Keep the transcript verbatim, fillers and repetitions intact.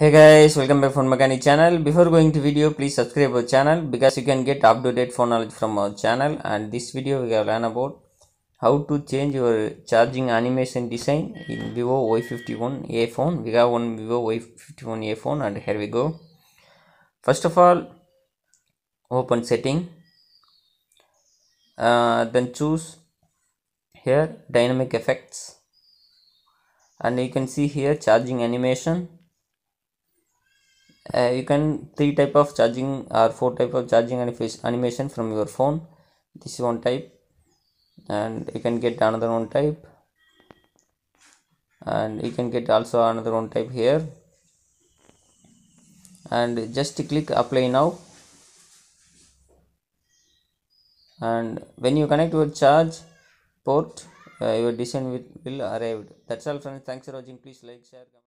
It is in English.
Hey guys, welcome back from Mechanic channel. Before going to video, please subscribe our channel because you can get up to date phone knowledge from our channel. And this video we have learned about how to change your charging animation design in vivo Y fifty-one A phone. We have one vivo Y fifty-one A phone, and here we go. First of all, open setting. Uh, then choose here dynamic effects, and you can see here charging animation. Uh, you can three type of charging or four type of charging animation from your phone. This is one type, and you can get another one type, and you can get also another one type here. And just click apply now, and when you connect your charge port, uh, your design will, will arrive. That's all friends, thanks for watching. Please like, share, comment.